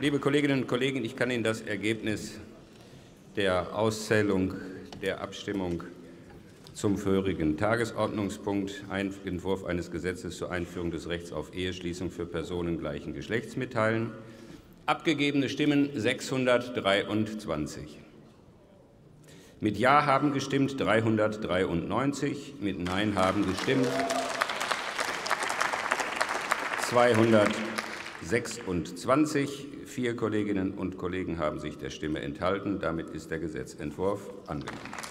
Liebe Kolleginnen und Kollegen, ich kann Ihnen das Ergebnis der Auszählung der Abstimmung zum vorherigen Tagesordnungspunkt, Entwurf eines Gesetzes zur Einführung des Rechts auf Eheschließung für Personen gleichen Geschlechts mitteilen. Abgegebene Stimmen 623. Mit Ja haben gestimmt 393, mit Nein haben gestimmt 226. 4 Kolleginnen und Kollegen haben sich der Stimme enthalten. Damit ist der Gesetzentwurf angenommen.